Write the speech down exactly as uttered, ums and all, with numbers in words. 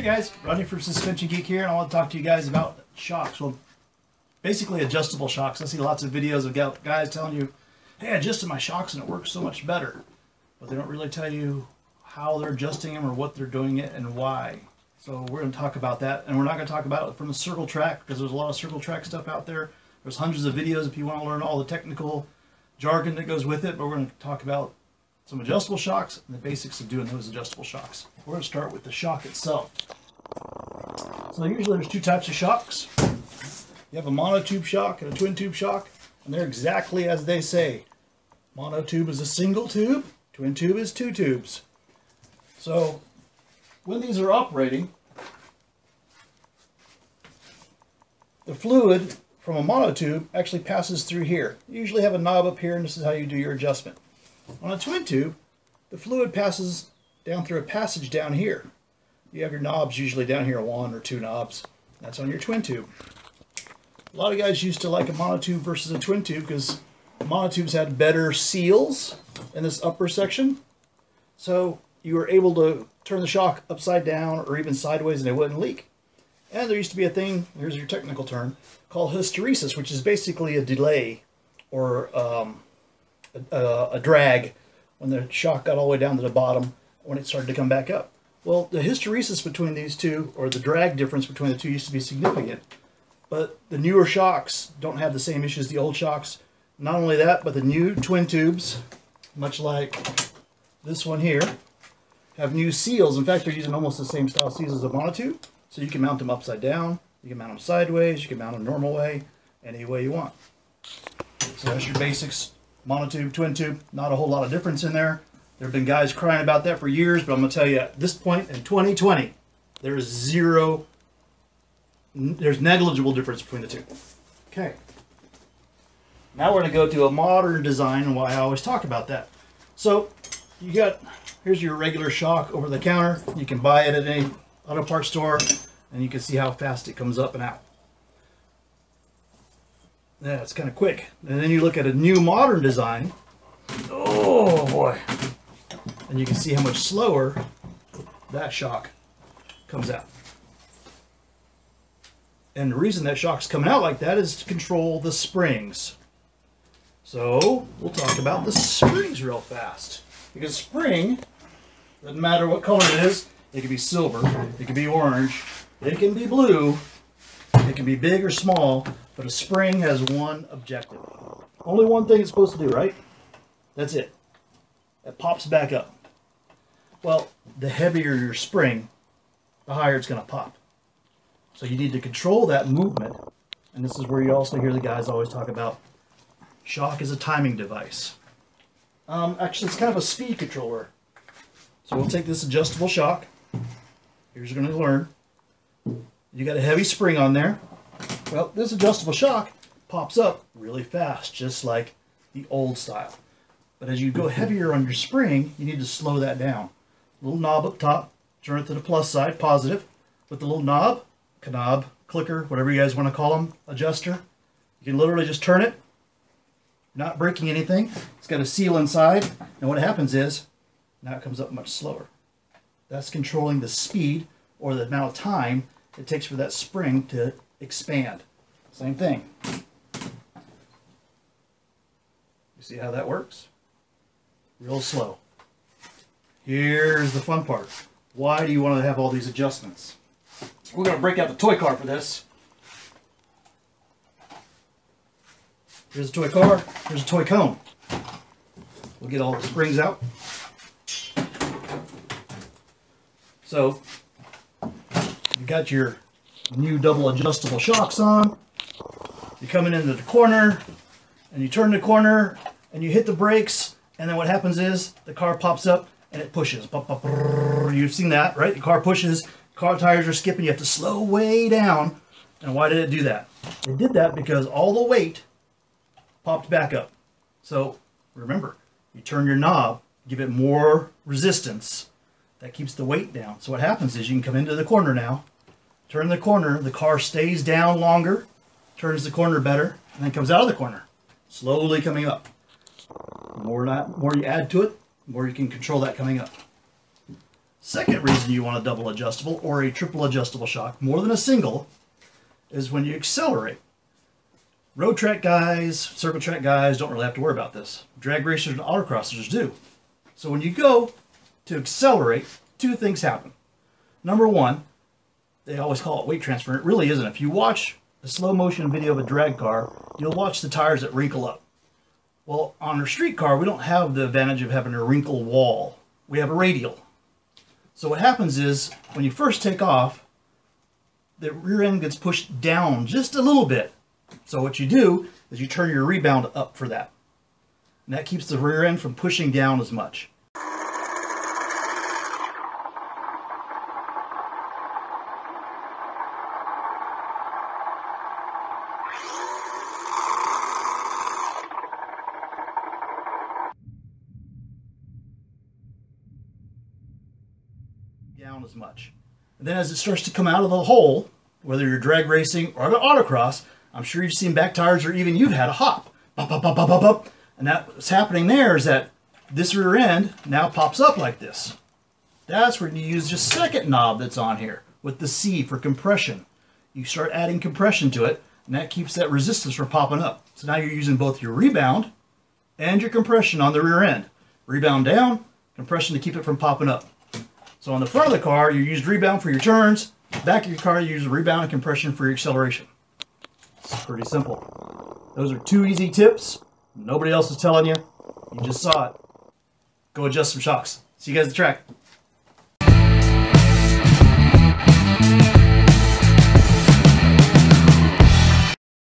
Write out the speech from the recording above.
Hey guys, Rodney from Suspension Geek here, and I want to talk to you guys about shocks. Well, basically adjustable shocks. I see lots of videos of guys telling you, hey, I adjusted my shocks and it works so much better. But they don't really tell you how they're adjusting them or what they're doing it and why. So we're going to talk about that, and we're not going to talk about it from the circle track because there's a lot of circle track stuff out there. There's hundreds of videos if you want to learn all the technical jargon that goes with it, but we're going to talk about some adjustable shocks and the basics of doing those adjustable shocks. We're going to start with the shock itself. So usually there's two types of shocks. You have a monotube shock and a twin tube shock, and they're exactly as they say. Monotube is a single tube, twin tube is two tubes. So when these are operating, the fluid from a monotube actually passes through here. You usually have a knob up here, and this is how you do your adjustment. On a twin tube, the fluid passes down through a passage down here. You have your knobs usually down here, one or two knobs. That's on your twin tube. A lot of guys used to like a monotube versus a twin tube because monotubes had better seals in this upper section. So you were able to turn the shock upside down or even sideways and it wouldn't leak. And there used to be a thing, here's your technical term, called hysteresis, which is basically a delay or um, a, a drag when the shock got all the way down to the bottom when it started to come back up. Well, the hysteresis between these two, or the drag difference between the two, used to be significant. But the newer shocks don't have the same issues as the old shocks. Not only that, but the new twin tubes, much like this one here, have new seals. In fact, they're using almost the same style seals as a monotube. So you can mount them upside down, you can mount them sideways, you can mount them normal way, any way you want. So that's your basics. Monotube, twin tube, not a whole lot of difference in there. There have been guys crying about that for years, but I'm going to tell you, at this point in twenty twenty, there is zero, there's negligible difference between the two. Okay. Now we're going to go to a modern design and why I always talk about that. So you got, here's your regular shock over the counter. You can buy it at any auto parts store, and you can see how fast it comes up and out. Yeah, it's kind of quick. And then you look at a new modern design. Oh boy. And you can see how much slower that shock comes out. And the reason that shock's coming out like that is to control the springs. So we'll talk about the springs real fast. Because spring, doesn't matter what color it is, it can be silver, it can be orange, it can be blue, it can be big or small, but a spring has one objective. Only one thing it's supposed to do, right? That's it. It pops back up. Well, the heavier your spring, the higher it's going to pop. So you need to control that movement. And this is where you also hear the guys always talk about shock is a timing device. Um, actually, it's kind of a speed controller. So we'll take this adjustable shock. Here's what you're going to learn. You got a heavy spring on there. Well, this adjustable shock pops up really fast, just like the old style. But as you go heavier on your spring, you need to slow that down. Little knob up top, turn it to the plus side, positive. With the little knob, knob, clicker, whatever you guys want to call them, adjuster, you can literally just turn it. You're not breaking anything. It's got a seal inside. And what happens is, now it comes up much slower. That's controlling the speed or the amount of time it takes for that spring to expand. Same thing. You see how that works? Real slow. Here's the fun part. Why do you want to have all these adjustments? We're going to break out the toy car for this. Here's a toy car. Here's a toy cone. We'll get all the springs out. So you got your new double adjustable shocks on. You're coming into the corner, and you turn the corner, and you hit the brakes. And then what happens is the car pops up and it pushes. You've seen that, right? The car pushes, car tires are skipping, you have to slow way down. And why did it do that? It did that because all the weight popped back up. So remember, you turn your knob, give it more resistance. That keeps the weight down. So what happens is you can come into the corner now, turn the corner, the car stays down longer, turns the corner better, and then comes out of the corner, slowly coming up. The more, not, more you add to it, the more you can control that coming up. Second reason you want a double adjustable or a triple adjustable shock, more than a single, is when you accelerate. Road track guys, circle track guys don't really have to worry about this. Drag racers and autocrossers do. So when you go to accelerate, two things happen. Number one, they always call it weight transfer. It really isn't. If you watch a slow motion video of a drag car, you'll watch the tires that wrinkle up. Well, on a street car, we don't have the advantage of having a wrinkle wall. We have a radial. So what happens is, when you first take off, the rear end gets pushed down just a little bit. So what you do is you turn your rebound up for that. And that keeps the rear end from pushing down as much. down as much. And then as it starts to come out of the hole, whether you're drag racing or the autocross, I'm sure you've seen back tires or even you've had a hop. Bop, bop, bop, bop, bop, bop. And that, what's happening there is that this rear end now pops up like this. That's where you use the second knob that's on here with the C for compression. You start adding compression to it, and that keeps that resistance from popping up. So now you're using both your rebound and your compression on the rear end. Rebound down, compression to keep it from popping up. So on the front of the car, you use rebound for your turns. Back of your car, you use rebound and compression for your acceleration. It's pretty simple. Those are two easy tips. Nobody else is telling you. You just saw it. Go adjust some shocks. See you guys at the track.